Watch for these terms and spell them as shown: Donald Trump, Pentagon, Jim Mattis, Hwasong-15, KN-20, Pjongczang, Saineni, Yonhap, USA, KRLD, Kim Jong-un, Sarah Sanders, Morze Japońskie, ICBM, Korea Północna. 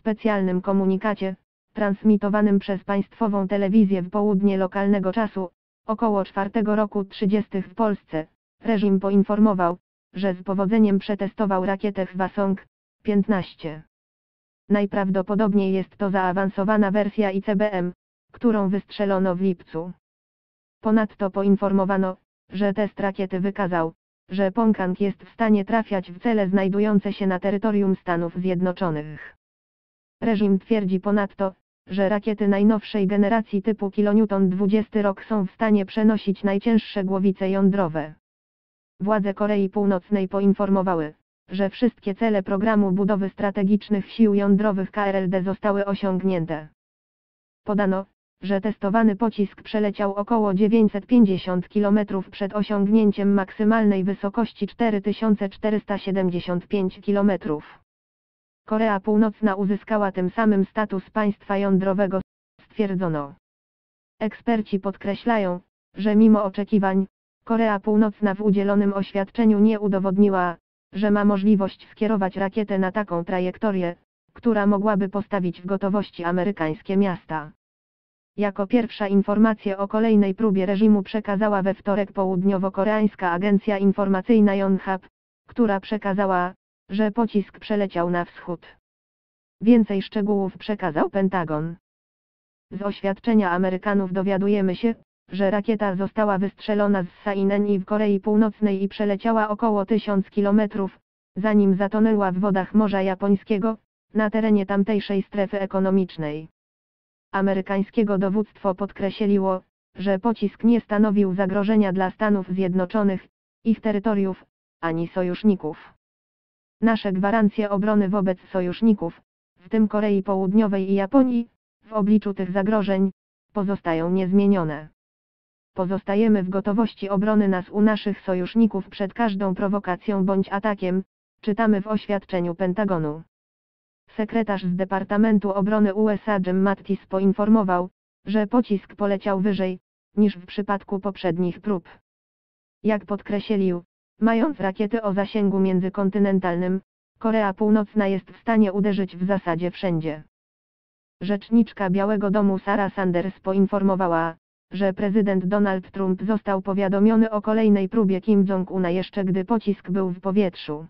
specjalnym komunikacie, transmitowanym przez państwową telewizję w południe lokalnego czasu, około 4:30 w Polsce, reżim poinformował, że z powodzeniem przetestował rakietę Hwasong-15. Najprawdopodobniej jest to zaawansowana wersja ICBM, którą wystrzelono w lipcu. Ponadto poinformowano, że test rakiety wykazał, że Pjongczang jest w stanie trafiać w cele znajdujące się na terytorium Stanów Zjednoczonych. Reżim twierdzi ponadto, że rakiety najnowszej generacji typu KN-20 są w stanie przenosić najcięższe głowice jądrowe. Władze Korei Północnej poinformowały, że wszystkie cele programu budowy strategicznych sił jądrowych KRLD zostały osiągnięte. Podano, że testowany pocisk przeleciał około 950 km przed osiągnięciem maksymalnej wysokości 4475 km. Korea Północna uzyskała tym samym status państwa jądrowego, stwierdzono. Eksperci podkreślają, że mimo oczekiwań, Korea Północna w udzielonym oświadczeniu nie udowodniła, że ma możliwość skierować rakietę na taką trajektorię, która mogłaby postawić w gotowości amerykańskie miasta. Jako pierwsza informację o kolejnej próbie reżimu przekazała we wtorek południowo-koreańska agencja informacyjna Yonhap, która przekazała, że pocisk przeleciał na wschód. Więcej szczegółów przekazał Pentagon. Z oświadczenia Amerykanów dowiadujemy się, że rakieta została wystrzelona z Saineni w Korei Północnej i przeleciała około 1000 km, zanim zatonęła w wodach Morza Japońskiego, na terenie tamtejszej strefy ekonomicznej. Amerykańskiego dowództwo podkreśliło, że pocisk nie stanowił zagrożenia dla Stanów Zjednoczonych, ich terytoriów, ani sojuszników. Nasze gwarancje obrony wobec sojuszników, w tym Korei Południowej i Japonii, w obliczu tych zagrożeń, pozostają niezmienione. Pozostajemy w gotowości obrony nas u naszych sojuszników przed każdą prowokacją bądź atakiem, czytamy w oświadczeniu Pentagonu. Sekretarz z Departamentu Obrony USA Jim Mattis poinformował, że pocisk poleciał wyżej, niż w przypadku poprzednich prób. Jak podkreślił, mając rakiety o zasięgu międzykontynentalnym, Korea Północna jest w stanie uderzyć w zasadzie wszędzie. Rzeczniczka Białego Domu Sarah Sanders poinformowała, że prezydent Donald Trump został powiadomiony o kolejnej próbie Kim Jong-una jeszcze gdy pocisk był w powietrzu.